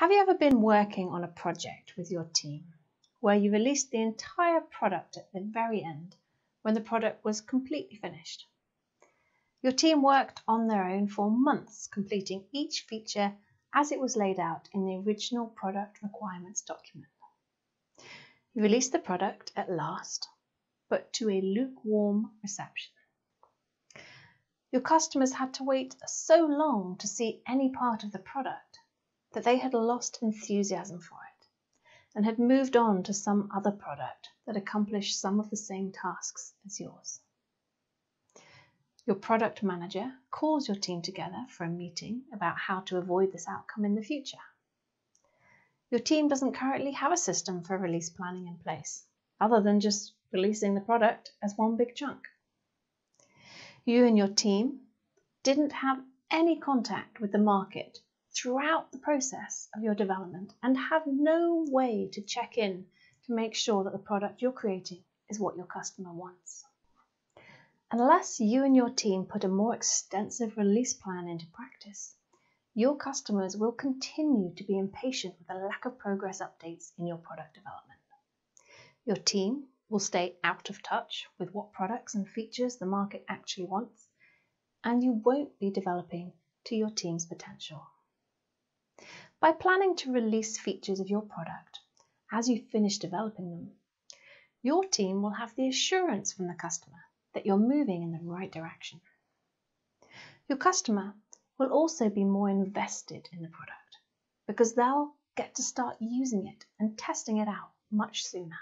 Have you ever been working on a project with your team where you released the entire product at the very end when the product was completely finished? Your team worked on their own for months, completing each feature as it was laid out in the original product requirements document. You released the product at last, but to a lukewarm reception. Your customers had to wait so long to see any part of the product that they had lost enthusiasm for it and had moved on to some other product that accomplished some of the same tasks as yours. Your product manager calls your team together for a meeting about how to avoid this outcome in the future. Your team doesn't currently have a system for release planning in place, other than just releasing the product as one big chunk. You and your team didn't have any contact with the market throughout the process of your development and have no way to check in to make sure that the product you're creating is what your customer wants. Unless you and your team put a more extensive release plan into practice, your customers will continue to be impatient with the lack of progress updates in your product development. Your team will stay out of touch with what products and features the market actually wants, and you won't be developing to your team's potential. By planning to release features of your product as you finish developing them, your team will have the assurance from the customer that you're moving in the right direction. Your customer will also be more invested in the product because they'll get to start using it and testing it out much sooner.